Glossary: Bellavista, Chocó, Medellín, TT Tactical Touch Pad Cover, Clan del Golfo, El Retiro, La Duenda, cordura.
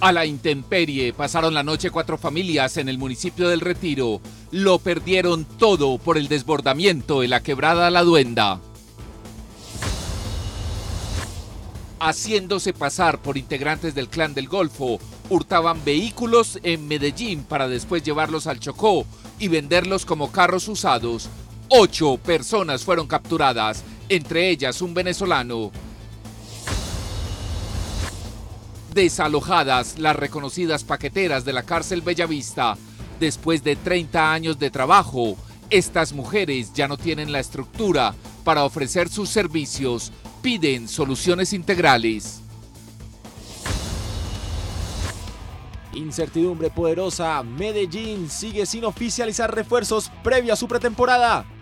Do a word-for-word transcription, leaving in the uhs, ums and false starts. A la intemperie pasaron la noche cuatro familias en el municipio del Retiro. Lo perdieron todo por el desbordamiento de la quebrada La Duenda. Haciéndose pasar por integrantes del Clan del Golfo, hurtaban vehículos en Medellín para después llevarlos al Chocó y venderlos como carros usados. Ocho personas fueron capturadas, entre ellas un venezolano. Desalojadas las reconocidas paqueteras de la cárcel Bellavista. Después de treinta años de trabajo, estas mujeres ya no tienen la estructura para ofrecer sus servicios. Piden soluciones integrales. Incertidumbre poderosa. Medellín sigue sin oficializar refuerzos previa a su pretemporada.